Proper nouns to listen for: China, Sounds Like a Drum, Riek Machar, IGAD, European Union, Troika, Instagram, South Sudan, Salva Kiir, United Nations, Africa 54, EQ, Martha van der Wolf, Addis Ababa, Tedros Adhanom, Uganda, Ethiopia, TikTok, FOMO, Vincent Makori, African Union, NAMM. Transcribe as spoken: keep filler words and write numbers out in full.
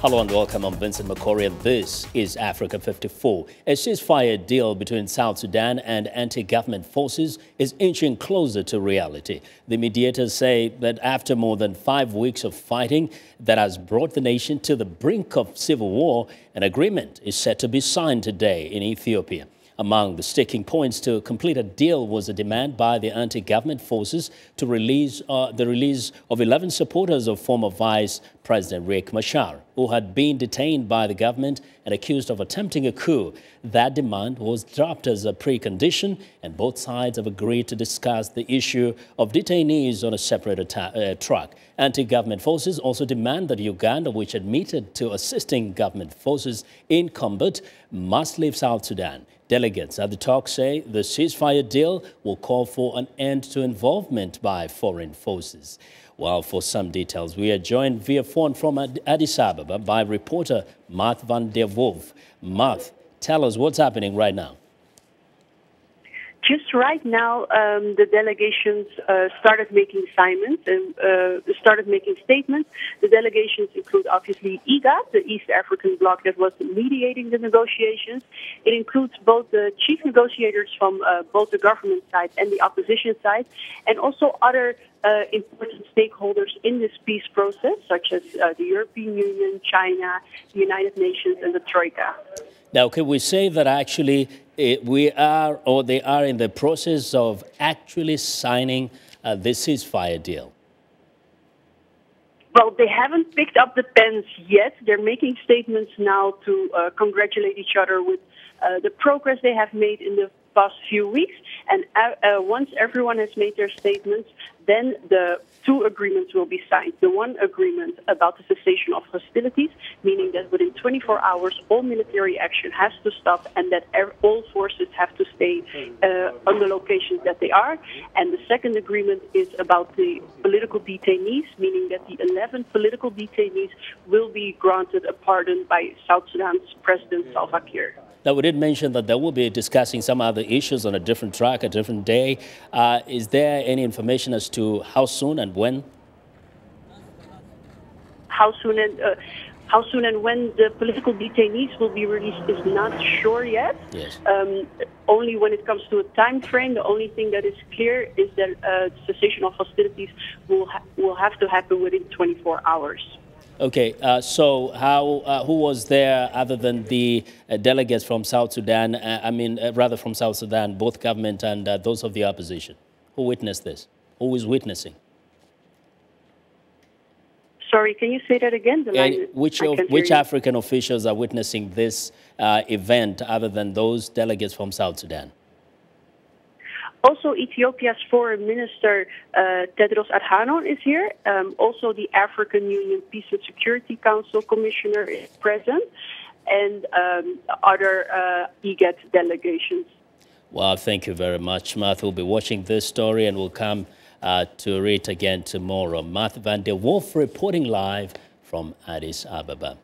Hello and welcome, I'm Vincent Makori and this is Africa fifty-four. A ceasefire deal between South Sudan and anti-government forces is inching closer to reality. The mediators say that after more than five weeks of fighting that has brought the nation to the brink of civil war, an agreement is set to be signed today in Ethiopia. Among the sticking points to complete a deal was a demand by the anti-government forces to release uh, the release of eleven supporters of former Vice President Riek Machar, who had been detained by the government and accused of attempting a coup. That demand was dropped as a precondition, and both sides have agreed to discuss the issue of detainees on a separate uh, track. Anti-government forces also demand that Uganda, which admitted to assisting government forces in combat, must leave South Sudan. Delegates at the talks say the ceasefire deal will call for an end to involvement by foreign forces. Well, for some details, we are joined via phone from Addis Ababa by reporter Martha van der Wolf. Martha, tell us what's happening right now. Just right now, um, the delegations uh, started making assignments and uh, started making statements. The delegations include, obviously, I G A D, the East African bloc that was mediating the negotiations. It includes both the chief negotiators from uh, both the government side and the opposition side, and also other Uh, important stakeholders in this peace process, such as uh, the European Union, China, the United Nations, and the Troika. Now, can we say that actually it, we are, or they are in the process of actually signing uh, this ceasefire deal? Well, they haven't picked up the pens yet. They're making statements now to uh, congratulate each other with uh, the progress they have made in the past few weeks, and uh, uh, once everyone has made their statements, then the two agreements will be signed. The one agreement about the cessation of hostilities, meaning that within twenty-four hours, all military action has to stop and that er all forces have to stay uh, on the locations that they are. And the second agreement is about the political detainees, meaning that the eleven political detainees will be granted a pardon by South Sudan's President Salva Kiir. Now, we did mention that they will be discussing some other issues on a different track, a different day. Uh, is there any information as to how soon and when? How soon and uh, how soon and when the political detainees will be released is not sure yet. Yes. Um, only when it comes to a time frame, the only thing that is clear is that uh, cessation of hostilities will ha will have to happen within twenty-four hours. Okay, uh, so how, uh, who was there other than the uh, delegates from South Sudan, uh, I mean, uh, rather from South Sudan, both government and uh, those of the opposition? Who witnessed this? Who is witnessing? Sorry, can you say that again? The line, which of, which African officials are witnessing this uh, event other than those delegates from South Sudan? Also, Ethiopia's Foreign Minister uh, Tedros Adhanom is here. Um, also, the African Union Peace and Security Council Commissioner is present, and um, other uh, I G A D delegations. Well, thank you very much, Martha. We'll be watching this story and we'll come uh, to read again tomorrow. Martha van der Wolf reporting live from Addis Ababa.